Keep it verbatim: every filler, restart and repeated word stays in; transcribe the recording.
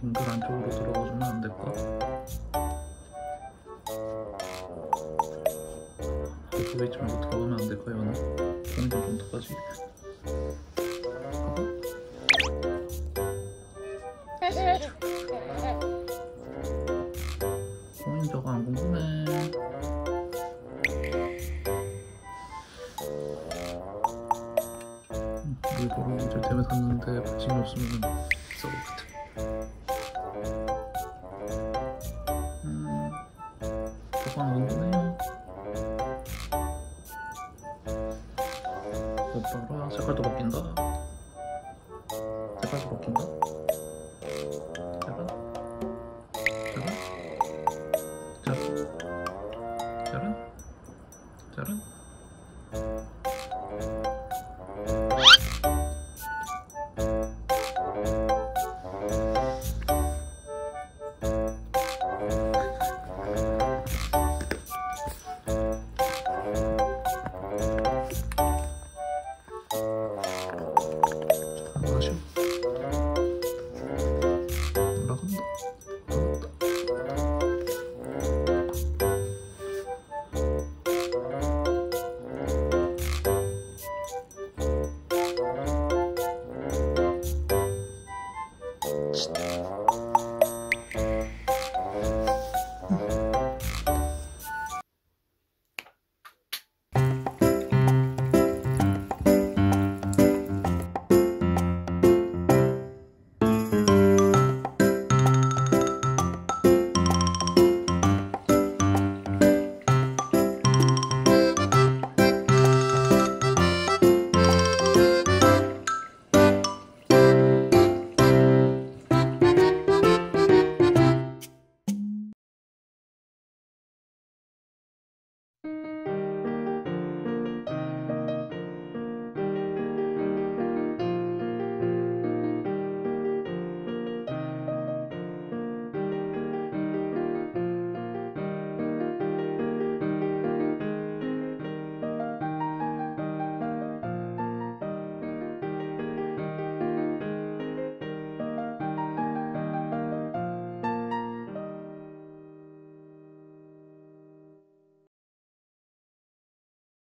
분들 안쪽으로 들어가주면 안 될까? 이렇게 돼 있지 말고 들어가면 안 될까, 연아? 어느 정도까지? 어머니 저거 안 궁금해. 이거를 이제 대면 샀는데 관심이 없으면 썩어붙어. 음, 저거 안 궁금해요. 못 봐라, 색깔도 바뀐다. 색깔도 바뀐다. 색깔? 색깔? 색깔? 색깔? Stop.